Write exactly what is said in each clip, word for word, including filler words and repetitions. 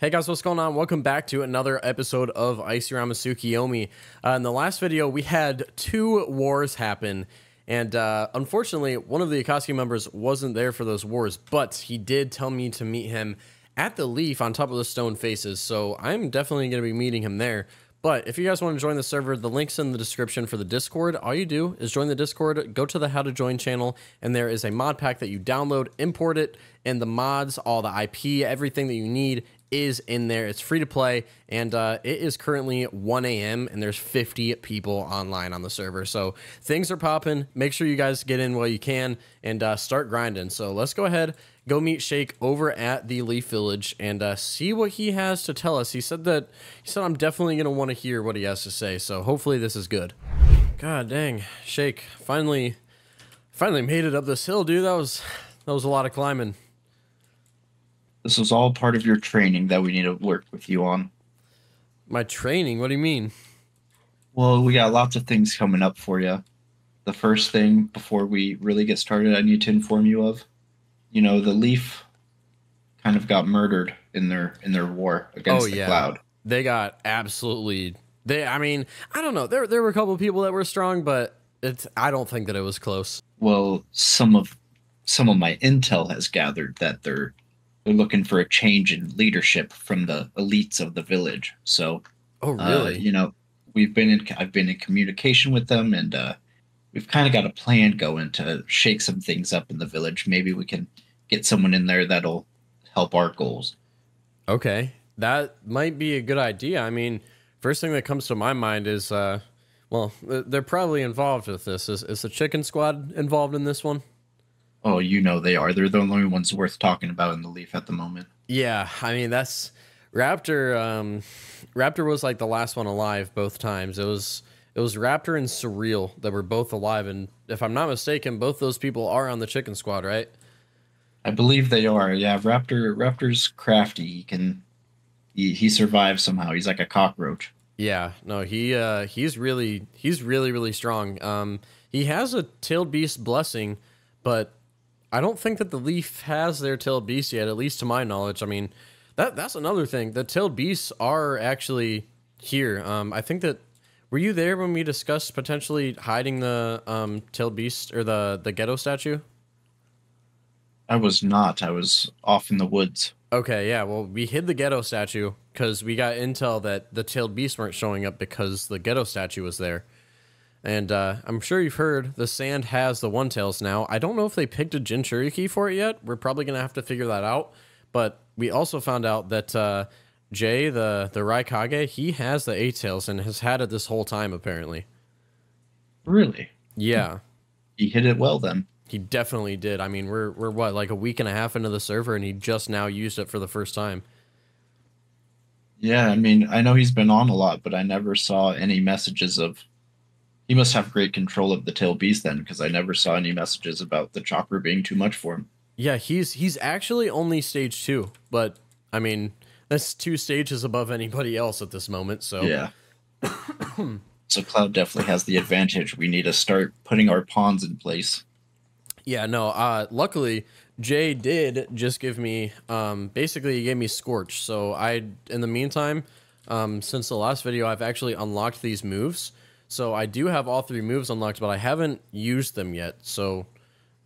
Hey guys, what's going on? Welcome back to another episode of Icy Ramasukiomi. Uh, in the last video, we had two wars happen, and uh, unfortunately, one of the Akatsuki members wasn't there for those wars, but he did tell me to meet him at the Leaf on top of the Stone Faces, so I'm definitely going to be meeting him there. But if you guys want to join the server, the link's in the description for the Discord. All you do is join the Discord, go to the How to Join channel, and there is a mod pack that you download, import it, and the mods, all the I P, everything that you need is in there. It's free to play, and uh, it is currently one A M, and there's fifty people online on the server. So things are popping. Make sure you guys get in while you can and uh, start grinding. So let's go ahead, go meet Shake over at the Leaf Village and uh, see what he has to tell us. He said that he said I'm definitely going to want to hear what he has to say. So hopefully this is good. God dang, Shake finally, finally made it up this hill, dude. That was that was a lot of climbing. This was all part of your training that we need to work with you on. My training? What do you mean? Well, we got lots of things coming up for you. The first thing, before we really get started, I need to inform you of. You know, the Leaf kind of got murdered in their in their war against oh, the yeah. Cloud. They got absolutely... They, I mean, I don't know. There, there were a couple of people that were strong, but it's, I don't think that it was close. Well, some of, some of my intel has gathered that they're... They're looking for a change in leadership from the elites of the village. So, oh really? Uh, you know, we've been in. I've been in communication with them, and uh, we've kind of got a plan going to shake some things up in the village. Maybe we can get someone in there that'll help our goals. Okay, that might be a good idea. I mean, first thing that comes to my mind is, uh, well, they're probably involved with this. Is is the Chicken Squad involved in this one? Oh, you know they are. They're the only ones worth talking about in the Leaf at the moment. Yeah, I mean, that's... Raptor um, Raptor was like the last one alive both times. It was it was Raptor and Surreal that were both alive, and if I'm not mistaken, both those people are on the Chicken Squad, right? I believe they are, yeah. Raptor Raptor's crafty. He can... He, he survives somehow. He's like a cockroach. Yeah, no, he uh, he's really... He's really, really strong. Um, he has a Tailed Beast Blessing, but... I don't think that the Leaf has their tailed beasts yet, at least to my knowledge. I mean, that that's another thing. The tailed beasts are actually here. Um, I think that... Were you there when we discussed potentially hiding the um, tailed beast or the, the ghetto statue? I was not. I was off in the woods. Okay, yeah. Well, we hid the ghetto statue because we got intel that the tailed beasts weren't showing up because the ghetto statue was there. And uh, I'm sure you've heard the sand has the one-tails now. I don't know if they picked a Jinchuriki for it yet. We're probably going to have to figure that out. But we also found out that uh, Jay, the, the Raikage, he has the eight-tails and has had it this whole time, apparently. Really? Yeah. He hit it well, then. He definitely did. I mean, we're, we're what, like a week and a half into the server, and he just now used it for the first time. Yeah, I mean, I know he's been on a lot, but I never saw any messages of... He must have great control of the tailed beast then, because I never saw any messages about the chopper being too much for him. Yeah, he's he's actually only stage two, but I mean that's two stages above anybody else at this moment. So yeah. So Cloud definitely has the advantage. We need to start putting our pawns in place. Yeah, no. Uh, luckily, Jay did just give me um, basically he gave me Scorch. So I, in the meantime, um, since the last video, I've actually unlocked these moves. So I do have all three moves unlocked, but I haven't used them yet. So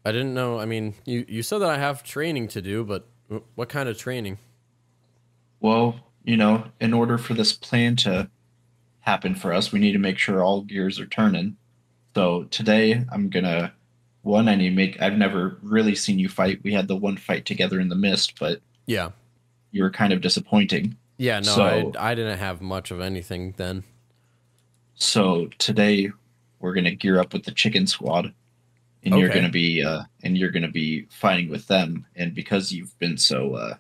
I didn't know. I mean, you, you said that I have training to do, but what kind of training? Well, you know, in order for this plan to happen for us, we need to make sure all gears are turning. So today I'm going to, one, I need to make, I've never really seen you fight. We had the one fight together in the mist, but yeah, you were kind of disappointing. Yeah, no, so, I, I didn't have much of anything then. So today we're going to gear up with the Chicken Squad, and okay. you're going to be uh, and you're going to be fighting with them. And because you've been so uh,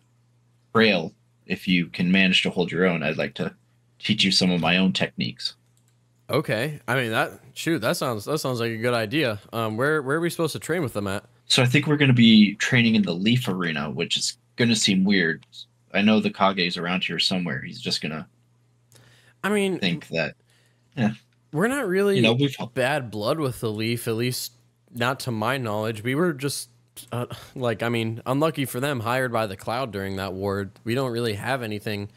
frail, if you can manage to hold your own, I'd like to teach you some of my own techniques. Okay, I mean that shoot that sounds that sounds like a good idea. Um, where where are we supposed to train with them at? So I think we're going to be training in the Leaf Arena, which is going to seem weird. I know the Kage's around here somewhere. He's just going to. I mean, think that. Yeah. We're not really you know, bad blood with the Leaf, at least not to my knowledge. We were just uh, like, I mean, unlucky for them, hired by the Cloud during that war. We don't really have anything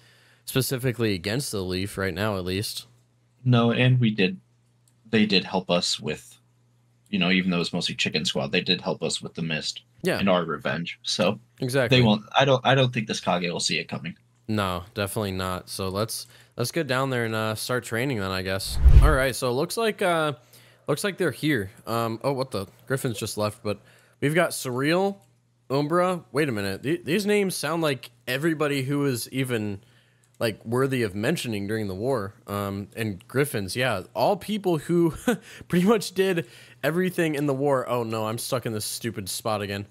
specifically against the Leaf right now, at least. No, and we did. They did help us with, you know, even though it was mostly Chicken Squad, they did help us with the mist. Yeah. And our revenge. So exactly. They won't. I don't. I don't think this Kage will see it coming. No, definitely not. So let's let's get down there and uh, start training then, I guess. All right. So looks like uh, looks like they're here. Um. Oh, what the Griffins just left, but we've got Surreal, Umbra. Wait a minute. Th these names sound like everybody who is even like worthy of mentioning during the war. Um, and Griffins, yeah, all people who pretty much did everything in the war. Oh no, I'm stuck in this stupid spot again.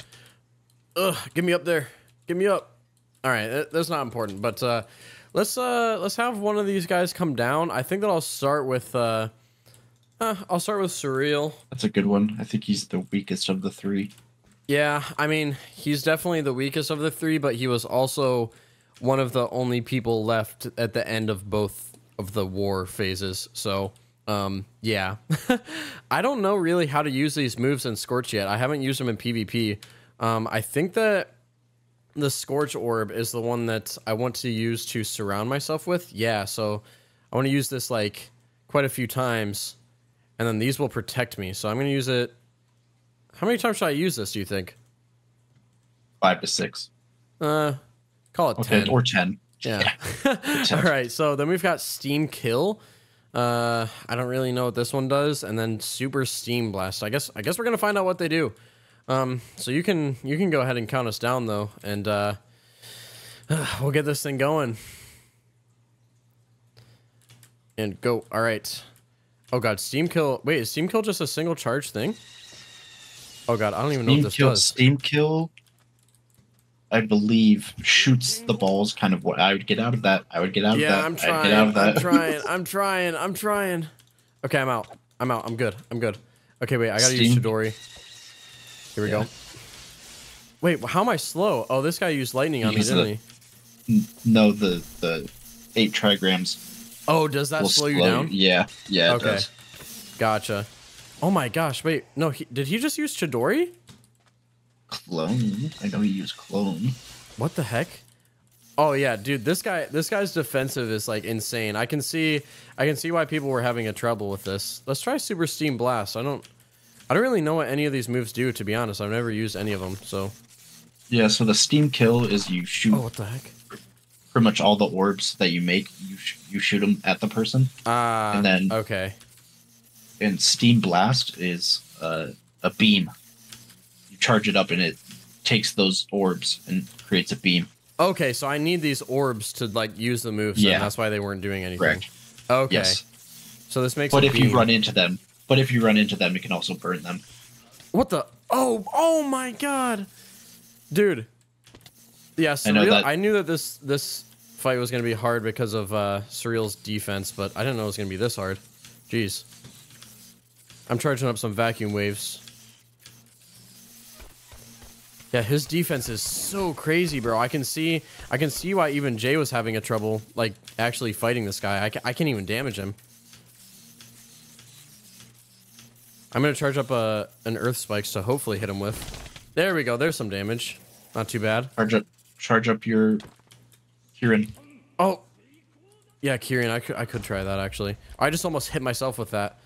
Ugh, get me up there, get me up. All right, that, that's not important, but uh, let's uh, let's have one of these guys come down. I think that I'll start with uh, uh, I'll start with Surreal. That's a good one. I think he's the weakest of the three. Yeah, I mean, he's definitely the weakest of the three, but he was also one of the only people left at the end of both of the war phases. So, um, yeah. I don't know really how to use these moves in Scorch yet. I haven't used them in PvP. Um, I think that the Scorch Orb is the one that I want to use to surround myself with. Yeah, so I want to use this, like, quite a few times. And then these will protect me. So I'm going to use it. How many times should I use this, do you think? Five to six. Uh... Call it okay, ten. Or ten. Yeah. yeah. ten. All right, so then we've got Steam Kill. Uh, I don't really know what this one does. And then Super Steam Blast. I guess I guess we're going to find out what they do. Um, so you can you can go ahead and count us down, though. And uh, we'll get this thing going. And go. All right. Oh, God. Steam Kill. Wait, is Steam Kill just a single charge thing? Oh, God. I don't even know what this does. Steam Kill, I believe, shoots the balls. Kind of what I would get out of that. I would get out yeah, of that. I'm trying, I'd get out of that. I'm trying. I'm trying. I'm trying. Okay, I'm out. I'm out. I'm good. I'm good. Okay, wait. I gotta Steam. use Chidori. Here we yeah. go. Wait, how am I slow? Oh, this guy used lightning on because me, didn't the, he? No, the the eight trigrams. Oh, does that slow, slow you down? Yeah. Yeah. It okay. Does. Gotcha. Oh my gosh. Wait. No. He, did he just use Chidori? Clone. I know you use clone. What the heck? Oh yeah, dude, this guy this guy's defensive is like insane. I can see I can see why people were having a trouble with this. Let's try Super Steam Blast. I don't I don't really know what any of these moves do, to be honest. I've never used any of them, so yeah, so the Steam Kill is you shoot Oh, what the heck? Pretty much all the orbs that you make, you sh you shoot them at the person. Ah. Uh, and then okay. And Steam Blast is uh, a beam. Charge it up and it takes those orbs and creates a beam. Okay, so I need these orbs to like use the moves. Yeah, and that's why they weren't doing anything. Correct. Okay. Yes. So this makes. But a if beam. you run into them, but if you run into them, it can also burn them. What the? Oh! Oh my God, dude. Yeah, Surreal, I know that. I knew that this this fight was going to be hard because of uh, Surreal's defense, but I didn't know it was going to be this hard. Jeez. I'm charging up some vacuum waves. Yeah, his defense is so crazy, bro. I can see, I can see why even Jay was having a trouble, like, actually fighting this guy. I, ca I can't even damage him. I'm gonna charge up a an Earth Spike to hopefully hit him with. There we go. There's some damage. Not too bad. Charge up, charge up your Kieran. Oh, yeah, Kieran. I could, I could try that actually. I just almost hit myself with that.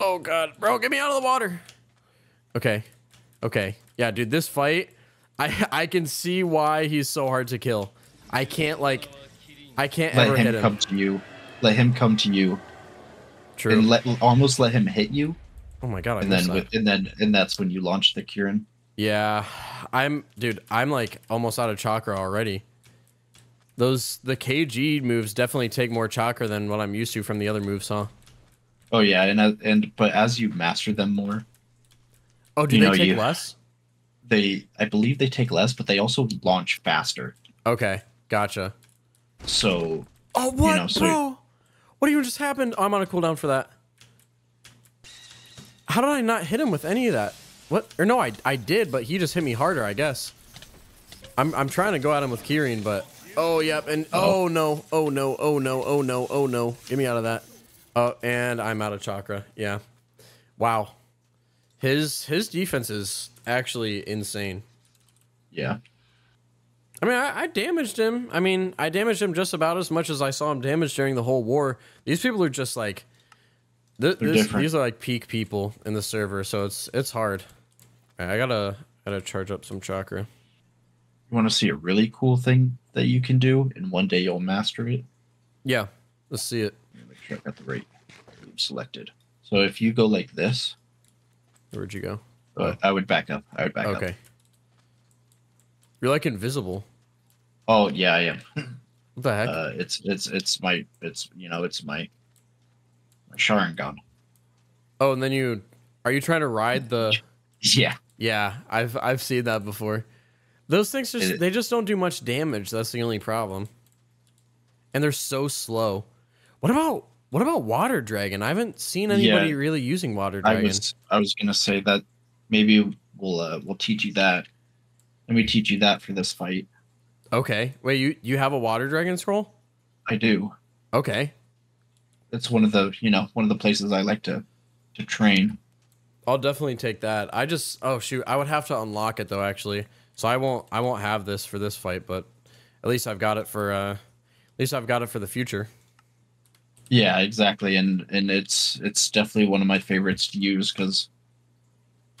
Oh God, bro, get me out of the water. Okay, okay. Yeah, dude, this fight, I I can see why he's so hard to kill. I can't like, I can't ever hit him. Let him come to you. Let him come to you. True. And let almost let him hit you. Oh my God! I and then that. With, and then and that's when you launch the Kieran. Yeah, I'm dude. I'm like almost out of chakra already. Those the K G moves definitely take more chakra than what I'm used to from the other moves, huh? Oh yeah, and and but as you master them more. Oh, do you they know, take you, less? They, I believe they take less, but they also launch faster. Okay, gotcha. So, oh what, you know, so bro? What even just happened? Oh, I'm on a cooldown for that. How did I not hit him with any of that? What? Or no, I I did, but he just hit me harder, I guess. I'm I'm trying to go at him with Kirin, but oh yep, and oh, oh no, oh no, oh no, oh no, oh no, get me out of that. Oh, uh, and I'm out of chakra. Yeah, wow. His his defense is actually insane. Yeah. I mean, I, I damaged him. I mean, I damaged him just about as much as I saw him damaged during the whole war. These people are just like, th this, these are like peak people in the server, so it's it's hard. All right, I gotta gotta charge up some chakra. You want to see a really cool thing that you can do, and one day you'll master it? Yeah, let's see it. Let me make sure I got the right move selected. So if you go like this, where'd you go? Uh, I would back up. I would back okay. up. Okay. You're like invisible. Oh yeah, I am. What the heck? Uh, it's it's it's my it's you know it's my, my Sharingan. Oh, and then you are you trying to ride the? Yeah. Yeah, I've I've seen that before. Those things just, they just don't do much damage. That's the only problem. And they're so slow. What about what about Water Dragon? I haven't seen anybody yeah, really using Water Dragon. I was I was gonna say that maybe we'll uh, we'll teach you that. Let me teach you that for this fight. Okay. Wait, you, you have a Water Dragon scroll? I do. Okay. It's one of the, you know, one of the places I like to, to train. I'll definitely take that. I just, oh shoot, I would have to unlock it though, actually. So I won't, I won't have this for this fight, but at least I've got it for, uh, at least I've got it for the future. Yeah, exactly. And, and it's, it's definitely one of my favorites to use because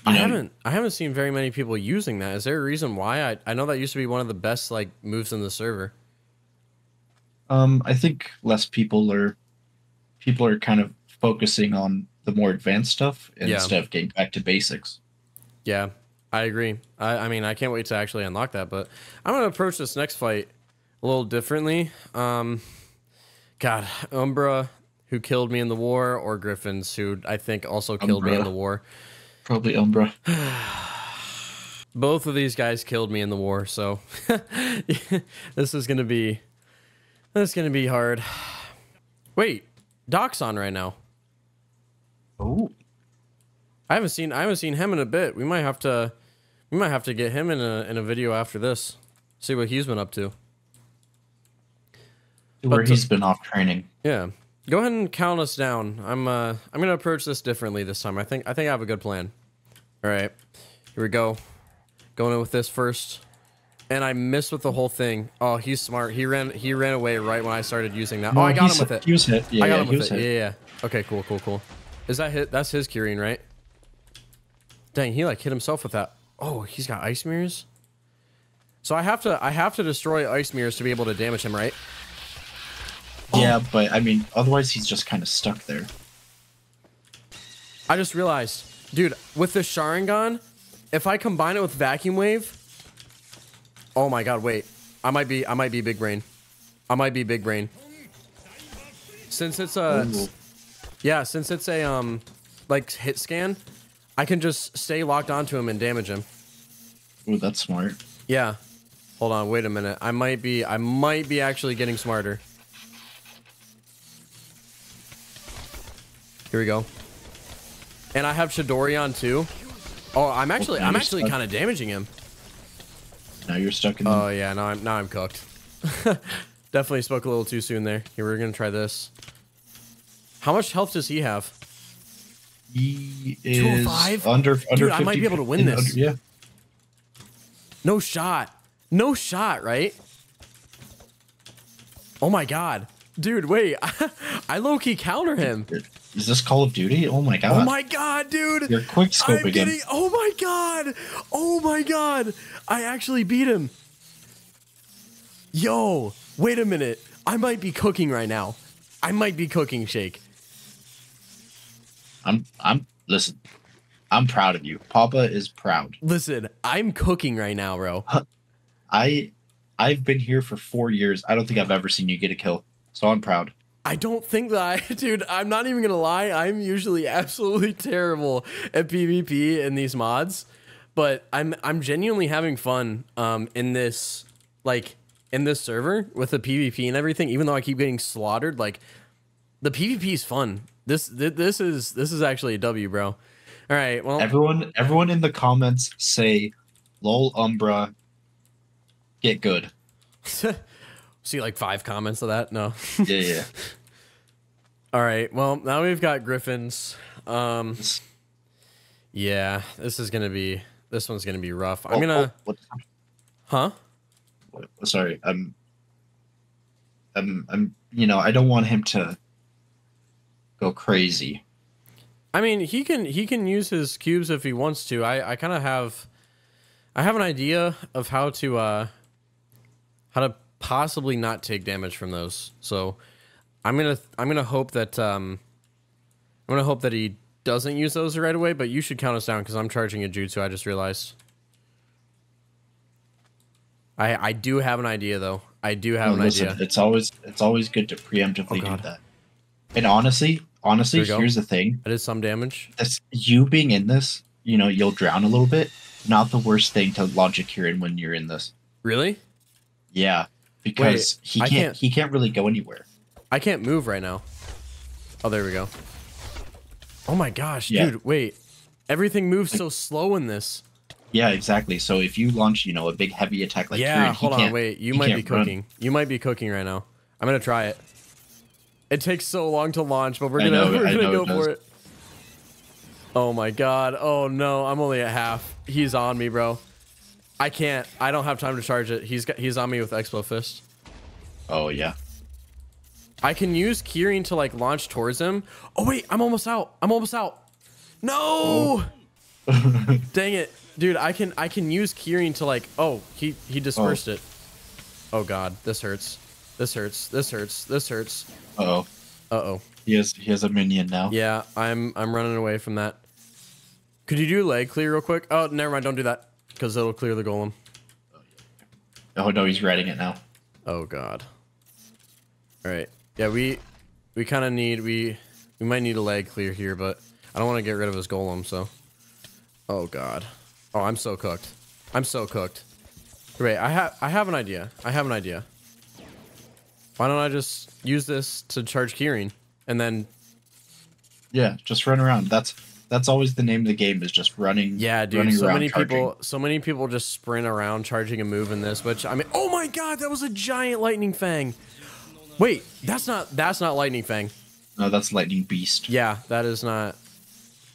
You know, I haven't I haven't seen very many people using that. Is there a reason why? I, I know that used to be one of the best like moves in the server. Um, I think less people are people are kind of focusing on the more advanced stuff yeah. instead of getting back to basics. Yeah, I agree. I, I mean, I can't wait to actually unlock that, but I'm gonna approach this next fight a little differently. Um, God, Umbra, who killed me in the war, or Griffins, who I think also Umbra. killed me in the war. Probably Umbra. Both of these guys killed me in the war, so this is gonna be this is gonna be hard. Wait, Doc's on right now. Oh, I haven't seen I haven't seen him in a bit. We might have to we might have to get him in a in a video after this. See what he's been up to. Where he's been off training. Yeah. Go ahead and count us down. I'm uh I'm gonna approach this differently this time. I think I think I have a good plan. All right, here we go. Going in with this first, and I missed with the whole thing. Oh, he's smart. He ran he ran away right when I started using that. No, oh, I got him with it. He was hit. Yeah, I got yeah, him with it. Hit. Yeah, yeah. Okay, cool, cool, cool. Is that hit? That's his Kirin, right? Dang, he like hit himself with that. Oh, he's got ice mirrors. So I have to I have to destroy ice mirrors to be able to damage him, right? Yeah, but I mean, otherwise he's just kind of stuck there. I just realized, dude, with the Sharingan, if I combine it with Vacuum Wave, oh my God, wait, I might be, I might be big brain, I might be big brain. Since it's a, Ooh. yeah, since it's a um, like hit scan, I can just stay locked onto him and damage him. Ooh, that's smart. Yeah, hold on, wait a minute, I might be, I might be actually getting smarter. Here we go. And I have Chidori on too. Oh, I'm actually I'm actually kind of damaging him. Now you're stuck in the Oh yeah, now I'm now I'm cooked. Definitely spoke a little too soon there. Here, we're gonna try this. How much health does he have? He is under under fifty. Dude, I might be able to win this. Under, yeah. No shot. No shot, right? Oh my God. Dude, wait. I low-key counter him. Is this Call of Duty? Oh my God. Oh my God, dude. You're quick scope I'm again. Getting, oh my God. Oh my God. I actually beat him. Yo, wait a minute. I might be cooking right now. I might be cooking, Shake. I'm, I'm, listen, I'm proud of you. Papa is proud. Listen, I'm cooking right now, bro. I, I've been here for four years. I don't think I've ever seen you get a kill. So I'm proud. I don't think that I, dude, I'm not even going to lie. I'm usually absolutely terrible at PvP in these mods, but I'm, I'm genuinely having fun, um, in this, like in this server with the PvP and everything, even though I keep getting slaughtered, like the PvP is fun. This, th this is, this is actually a W, bro. All right. Well, everyone, everyone in the comments say, lol, Umbra, get good. See like five comments of that? No. Yeah, yeah. All right. Well, now we've got Griffins. Um, Yeah, this is gonna be this one's gonna be rough. I'm oh, gonna, oh, huh? Sorry, I'm, I'm, I'm. You know, I don't want him to go crazy. I mean, he can he can use his cubes if he wants to. I I kind of have, I have an idea of how to uh, how to possibly not take damage from those. So I'm gonna I'm gonna hope that um, I'm gonna hope that he doesn't use those right away. But you should count us down because I'm charging a jutsu. I just realized. I I do have an idea though. I do have no, an listen, idea. It's always it's always good to preemptively oh, do that. And honestly. Honestly, here's the thing. That is some damage. That's you being in this, you know, you'll drown a little bit. Not the worst thing to launch a Kirin when you're in this. Really? Yeah. Because Wait, he can't, can't he can't really go anywhere. I can't move right now. Oh, there we go. Oh my gosh, yeah. Dude, wait. Everything moves like, so slow in this. Yeah, exactly. So if you launch, you know, a big heavy attack like yeah, Kirin, Yeah, hold he on, can't, wait. You might be cooking. Run. You might be cooking right now. I'm going to try it. It takes so long to launch, but we're gonna know, we're gonna go it for it. Oh my god! Oh no! I'm only at half. He's on me, bro. I can't. I don't have time to charge it. He's got. He's on me with Explo Fist. Oh yeah. I can use Kirin to like launch towards him. Oh wait! I'm almost out. I'm almost out. No! Oh. Dang it, dude! I can. I can use Kirin to like. Oh, he he dispersed oh. it. Oh god, this hurts. This hurts. This hurts. This hurts. Uh oh. Uh oh. He has he has a minion now. Yeah, I'm I'm running away from that. Could you do leg clear real quick? Oh, never mind. Don't do that because it'll clear the golem. Oh no, he's riding it now. Oh god. All right. Yeah, we we kind of need we we might need a leg clear here, but I don't want to get rid of his golem. So. Oh god. Oh, I'm so cooked. I'm so cooked. Wait, I have I have an idea. I have an idea. Why don't I just use this to charge Kirin and then yeah, just run around. That's that's always the name of the game is just running. Yeah, dude. Running so around, many charging. people so many people just sprint around charging a move in this, which I mean oh my god, that was a giant lightning fang. Wait, that's not that's not lightning fang. No, that's lightning beast. Yeah, that is not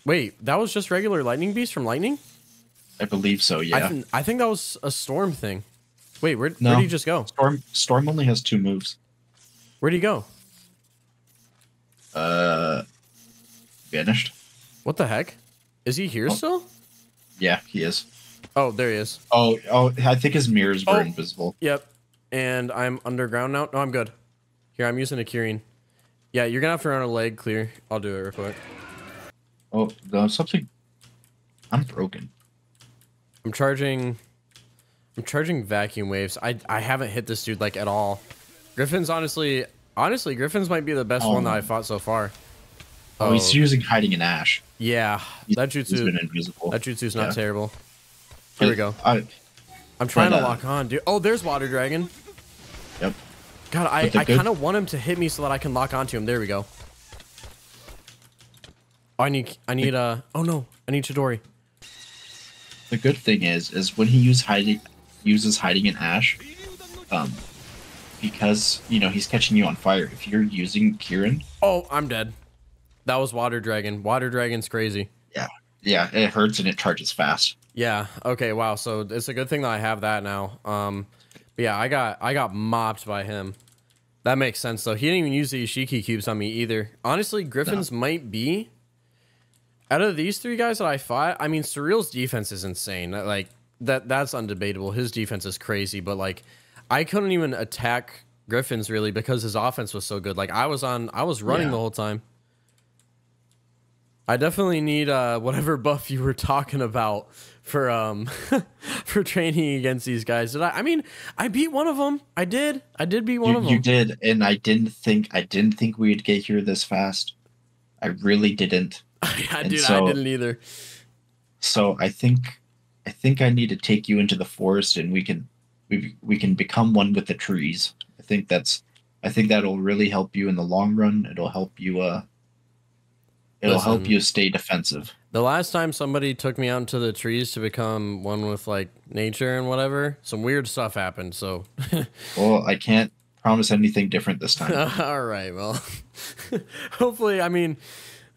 Wait, that was just regular lightning beast from lightning? I believe so, yeah. I, th I think that was a storm thing. Wait, where no. where do you just go? Storm storm only has two moves. Where'd he go? Uh, vanished. What the heck? Is he here oh. still? Yeah, he is. Oh, there he is. Oh, oh, I think his mirrors were oh. invisible. Yep. And I'm underground now. No, I'm good. Here, I'm using a Kirin. Yeah, you're gonna have to run a leg clear. I'll do it real quick. Oh, no, something. I'm broken. I'm charging. I'm charging vacuum waves. I I haven't hit this dude like at all. Griffins, honestly, honestly, Griffins might be the best oh. one that I fought so far. Oh, oh. he's using hiding in ash. Yeah, he's, that jutsu, been invisible. That jutsu's not yeah. terrible. Here I, we go. I, I'm trying but, uh, to lock on, dude. Oh, there's Water Dragon. Yep. God, I, I kind of want him to hit me so that I can lock onto him. There we go. Oh, I need, I need, uh, oh no, I need Chidori. The good thing is, is when he use hiding, uses hiding in ash, um. because, you know, he's catching you on fire. If you're using Kirin... Oh, I'm dead. That was Water Dragon. Water Dragon's crazy. Yeah. Yeah, it hurts and it charges fast. Yeah. Okay, wow. So it's a good thing that I have that now. Um, but yeah, I got I got mopped by him. That makes sense, though. He didn't even use the Ishiki cubes on me either. Honestly, Griffins no. might be... Out of these three guys that I fought, I mean, Surreal's defense is insane. Like, that that's undebatable. His defense is crazy, but, like... I couldn't even attack Griffins really because his offense was so good. Like I was on, I was running yeah. the whole time. I definitely need uh, whatever buff you were talking about for um for training against these guys. Did I? I mean, I beat one of them. I did. I did beat one you, of them. You did, and I didn't think I didn't think we'd get here this fast. I really didn't. yeah, dude, so, I didn't either. So I think I think I need to take you into the forest, and we can. We we can become one with the trees. I think that's, I think that'll really help you in the long run. It'll help you. Uh, it'll Listen, help you stay defensive. The last time somebody took me out into the trees to become one with like nature and whatever, some weird stuff happened. So, well, I can't promise anything different this time. All right. Well, hopefully, I mean,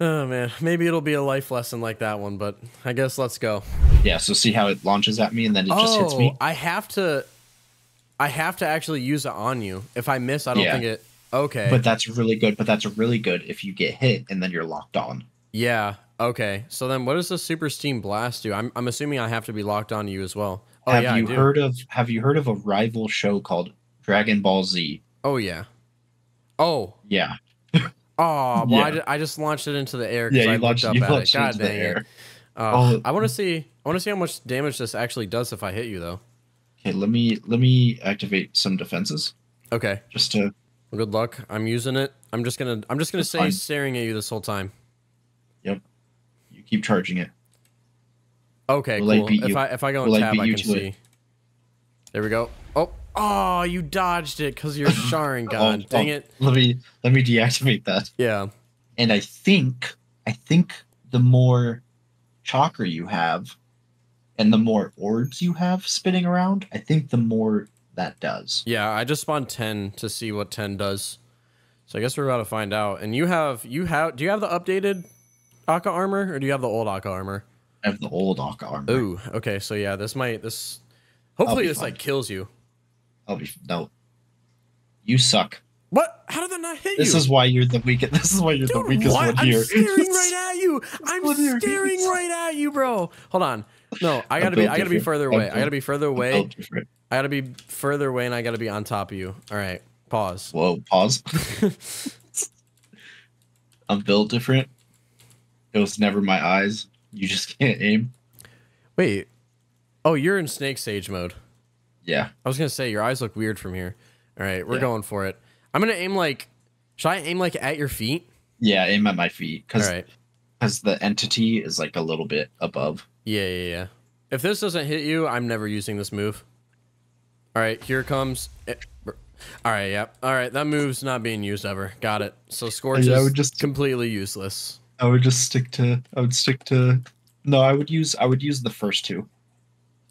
Oh man, maybe it'll be a life lesson like that one, but I guess let's go. Yeah, so see how it launches at me and then it oh, just hits me? I have to I have to actually use it on you. If I miss, I don't yeah. think it... Okay. But that's really good, but that's really good if you get hit and then you're locked on. Yeah, okay. So then what does the Super Steam Blast do? I'm, I'm assuming I have to be locked on to you as well. Oh, have yeah, you I do. heard of Have you heard of a rival show called Dragon Ball Z? Oh, yeah. Oh. Yeah. Oh, well, yeah. I, just, I just launched it into the air because yeah, I launched, looked up at it. God dang it. Uh, oh. I want to see I want to see how much damage this actually does if I hit you, though. Okay, let me let me activate some defenses. Okay. Just to... Good luck. I'm using it. I'm just going to I'm just going to stay fine. staring at you this whole time. Yep. You keep charging it. Okay, Will cool. I if I if I go Will and tab I, I can see. It? There we go. Oh. Oh, you dodged it because you're Sharingan. oh, Dang oh, it. Let me let me deactivate that. Yeah. And I think I think the more chakra you have and the more orbs you have spinning around, I think the more that does. Yeah, I just spawned ten to see what ten does. So I guess we're about to find out. And you have you have do you have the updated Akka armor or do you have the old Akka armor? I have the old Akka armor. Ooh, okay, so yeah, this might this hopefully this fine. like kills you. I'll be no. You suck. What? How did that not hit you? This is why you're the weakest. This is why you're Dude, the weakest what? one here. I'm staring right at you. I'm staring right at you, bro. Hold on. No, I gotta be. I gotta be further away. I gotta be further away. I gotta be further away, and I gotta be on top of you. All right. Pause. Whoa. Pause. I'm built different. It was never my eyes. You just can't aim. Wait. Oh, you're in Snake Sage mode. Yeah. I was going to say, your eyes look weird from here. All right, we're yeah. going for it. I'm going to aim like... Should I aim like at your feet? Yeah, aim at my feet. Cause, All right. Because the entity is like a little bit above. Yeah, yeah, yeah. If this doesn't hit you, I'm never using this move. All right, here comes... It. All right, yep. Yeah. All right, that move's not being used ever. Got it. So Scorch I would just, is completely useless. I would just stick to... I would stick to... No, I would use I would use the first two.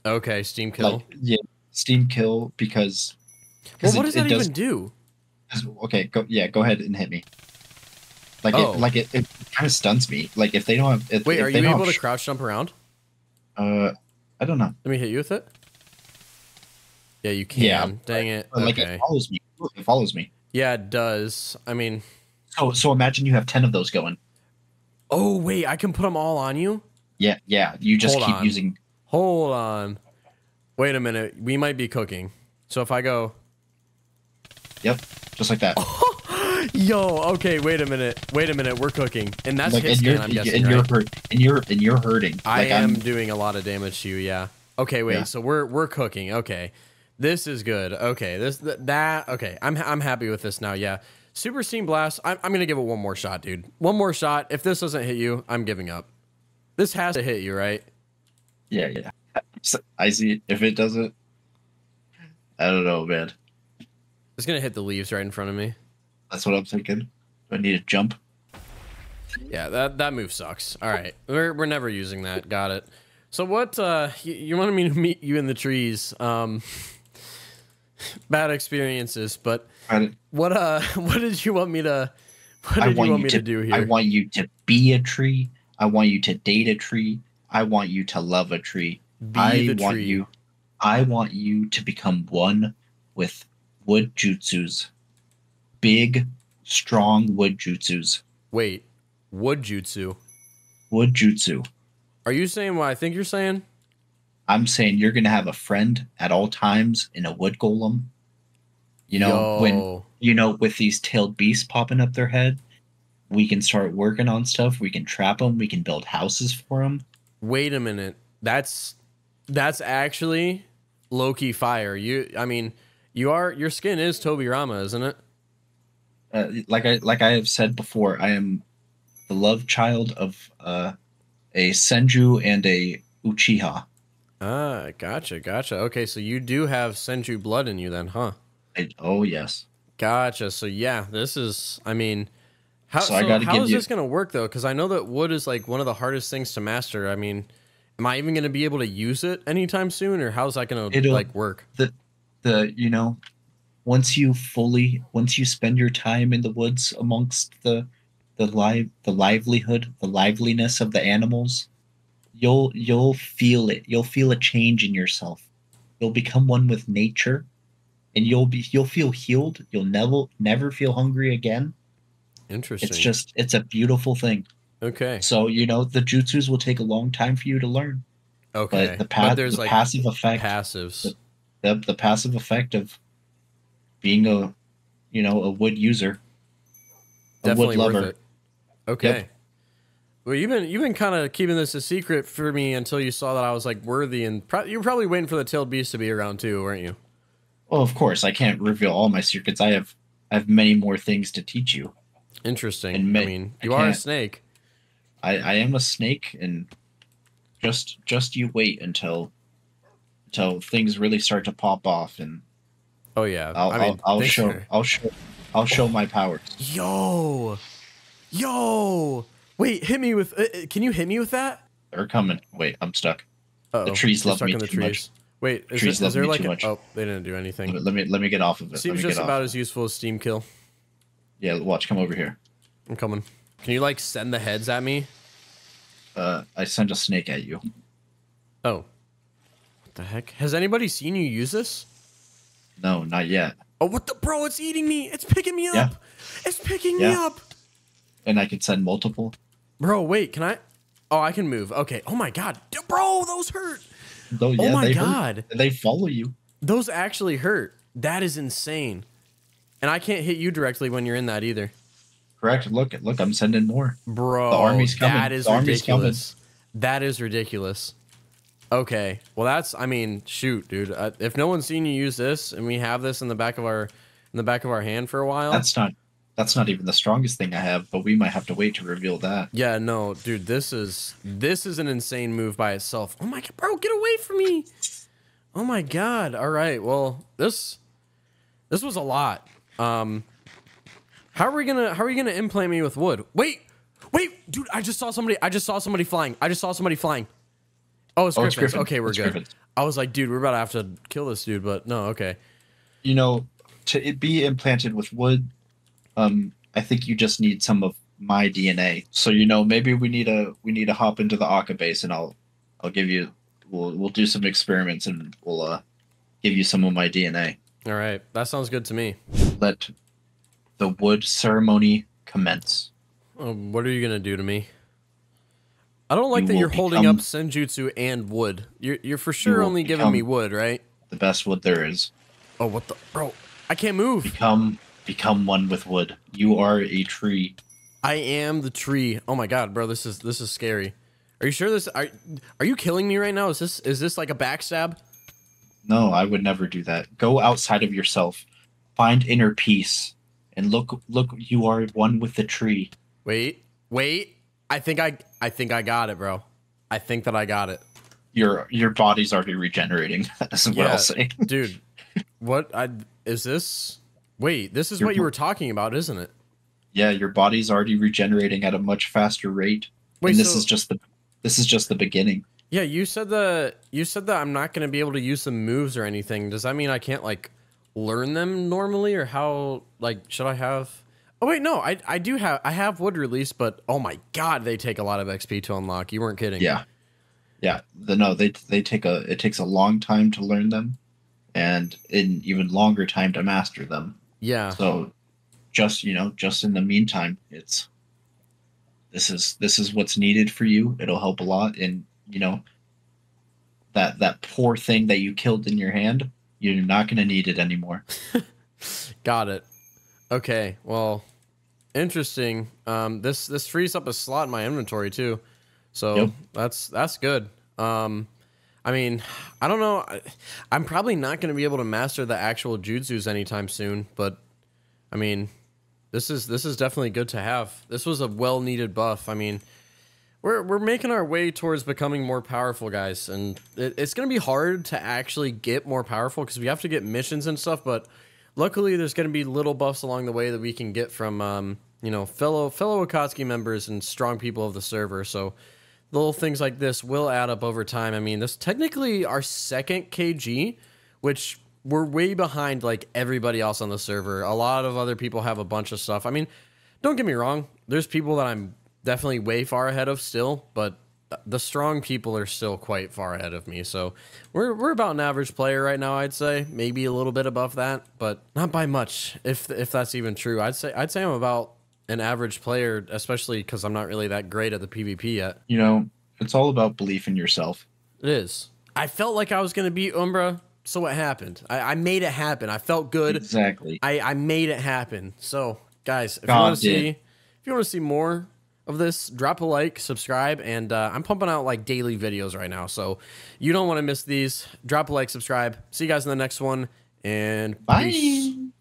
Okay, Steam Kill. Like, yeah. Steam kill because. Well, what it, does that does, even do? Okay, go yeah, go ahead and hit me. Like oh. it, like it, it kind of stuns me. Like if they don't have. If, Wait, if are they you able to crouch jump around? Uh, I don't know. Let me hit you with it. Yeah, you can. Yeah, dang it. Like okay. it follows me. It follows me. Yeah, it does. I mean. Oh, so imagine you have ten of those going. Oh wait, I can put them all on you. Yeah, yeah. You just Hold keep on. using. Hold on. Wait a minute, we might be cooking. So if I go... Yep, just like that. Yo, okay, wait a minute. Wait a minute, we're cooking. And that's like, his skin, I'm guessing, and right? You're, and, you're, and you're hurting. I like, am I'm... doing a lot of damage to you, yeah. Okay, wait, yeah. so we're we're cooking, okay. This is good, okay. This th That, okay, I'm, I'm happy with this now, yeah. Super Steam Blast, I'm, I'm gonna give it one more shot, dude. One more shot. If this doesn't hit you, I'm giving up. This has to hit you, right? Yeah, yeah. I see. If it doesn't, I don't know, man. It's gonna hit the leaves right in front of me. That's what I'm thinking. Do I need to jump? Yeah, that that move sucks. All right, we're we're never using that. Got it. So what? Uh, you, you wanted me to meet you in the trees. Um, bad experiences, but what? Uh, what did you want me to? What did I want you want you me to, to do here? I want you to be a tree. I want you to date a tree. I want you to love a tree. Be I the want tree. you. I want you to become one with wood jutsus, big, strong wood jutsus. Wait, wood jutsu. Wood jutsu. Are you saying what I think you're saying? I'm saying you're gonna have a friend at all times in a wood golem. You know Yo. when you know with these tailed beasts popping up their head, we can start working on stuff. We can trap them. We can build houses for them. Wait a minute. That's that's actually low-key fire. You, I mean, you are your skin is Tobirama, isn't it? Uh, like I like I have said before, I am the love child of uh, a Senju and a Uchiha. Ah, gotcha, gotcha. Okay, so you do have Senju blood in you, then, huh? I, oh yes. Gotcha. So yeah, this is. I mean, how so so I how is you... this gonna work though? Because I know that wood is like one of the hardest things to master. I mean. Am I even going to be able to use it anytime soon, or how's that going to like work? The, the you know, once you fully, once you spend your time in the woods amongst the the live the livelihood, the liveliness of the animals, you'll you'll feel it. You'll feel a change in yourself. You'll become one with nature, and you'll be you'll feel healed. You'll never never feel hungry again. Interesting. It's just it's a beautiful thing. Okay. So you know the jutsus will take a long time for you to learn. Okay. But the, pa but there's the like passive effect. Passives. The, the, the passive effect of being a, you know, a wood user. A Definitely wood lover. Worth it. Okay. Yep. Well, you've been you've been kind of keeping this a secret for me until you saw that I was like worthy, and pro you were probably waiting for the tailed beast to be around too, weren't you? Well, of course, I can't reveal all my secrets. I have I have many more things to teach you. Interesting. And I mean, you I are a snake. I I am a snake, and just just you wait until until things really start to pop off, and oh yeah, I'll I mean, I'll, I'll show are. I'll show I'll show my powers. Yo, yo. Wait, hit me with... Uh, can you hit me with that? They're coming. Wait, I'm stuck. Uh-oh. The trees love me too trees. much. Wait, is, trees it, is there like... A, oh, they didn't do anything. Let me let me get off of it. Seems just about as useful as steam kill. Yeah, watch. Come over here. I'm coming. Can you, like, send the heads at me? Uh, I sent a snake at you. Oh. What the heck? Has anybody seen you use this? No, not yet. Oh, what the... Bro, it's eating me! It's picking me yeah. up! It's picking yeah. me up! And I could send multiple... Bro, wait, can I? Oh, I can move. Okay. Oh my God, bro, those hurt. Oh, yeah, oh my they God, hurt. They follow you. Those actually hurt. That is insane. And I can't hit you directly when you're in that either. Correct. Look, look, I'm sending more. Bro, the army's coming. That is the ridiculous. That is ridiculous. Okay. Well, that's. I mean, shoot, dude. Uh, if no one's seen you use this, and we have this in the back of our in the back of our hand for a while, that's not. That's not even the strongest thing I have, but we might have to wait to reveal that. Yeah, no, dude, this is this is an insane move by itself. Oh my God, bro, get away from me! Oh my God. All right, well, this this was a lot. Um, how are we gonna how are you gonna implant me with wood? Wait, wait, dude, I just saw somebody. I just saw somebody flying. I just saw somebody flying. Oh, it's, oh, Griffins. it's Griffin. Okay, we're it's good. Griffins. I was like, dude, we're about to have to kill this dude, but no, okay. You know, to be implanted with wood. Um, I think you just need some of my D N A. So you know, maybe we need a we need to hop into the Aka base, and I'll I'll give you we'll we'll do some experiments, and we'll uh, give you some of my D N A. All right, that sounds good to me. Let the wood ceremony commence. Um, what are you gonna do to me? I don't like you that you're holding up Senjutsu and wood. You're you're for sure only giving me wood, right? The best wood there is. Oh, what the bro? I can't move. Become. Become one with wood. You are a tree. I am the tree. Oh my God, bro, this is this is scary. Are you sure this? Are are you killing me right now? Is this is this like a backstab? No, I would never do that. Go outside of yourself, find inner peace, and look look. You are one with the tree. Wait, wait. I think I I think I got it, bro. I think that I got it. Your your body's already regenerating. That's what yeah, I'll say, dude. What I is this? Wait, this is your, what you were talking about, isn't it? Yeah, your body's already regenerating at a much faster rate. Wait, and this so, is just the this is just the beginning. Yeah, you said that you said that I'm not going to be able to use some moves or anything. Does that mean I can't like learn them normally, or how like should I have? Oh wait, no, I I do have I have wood release, but oh my God, they take a lot of X P to unlock. You weren't kidding. Yeah, yeah, the, no, they they take a it takes a long time to learn them, and an even longer time to master them. Yeah. So just, you know, just in the meantime, it's this is this is what's needed for you. It'll help a lot. And, you know, that that poor thing that you killed in your hand, you're not going to need it anymore. Got it. OK, well, interesting. Um, this this frees up a slot in my inventory, too. So yep. that's that's good. Um I mean, I don't know. I'm probably not going to be able to master the actual jutsus anytime soon, but I mean, this is this is definitely good to have. This was a well-needed buff. I mean, we're we're making our way towards becoming more powerful, guys, and it, it's going to be hard to actually get more powerful because we have to get missions and stuff. But luckily, there's going to be little buffs along the way that we can get from um, you know fellow fellow Akatsuki members and strong people of the server. So. Little things like this will add up over time. I mean, this is technically our second K G, which we're way behind like everybody else on the server. A lot of other people have a bunch of stuff. I mean, don't get me wrong, there's people that I'm definitely way far ahead of still, but the strong people are still quite far ahead of me. So we're, we're about an average player right now, I'd say. Maybe a little bit above that, but not by much, if if that's even true. I'd say, I'd say I'm about an average player, especially because I'm not really that great at the PvP yet. You know, it's all about belief in yourself. It is. I felt like I was going to beat Umbra, so it happened. I, I made it happen. I felt good. Exactly. I, I made it happen. So, guys, if God you want to see, if you want to see more of this, drop a like, subscribe, and uh, I'm pumping out like daily videos right now, so you don't want to miss these. Drop a like, subscribe. See you guys in the next one, and bye. Peace.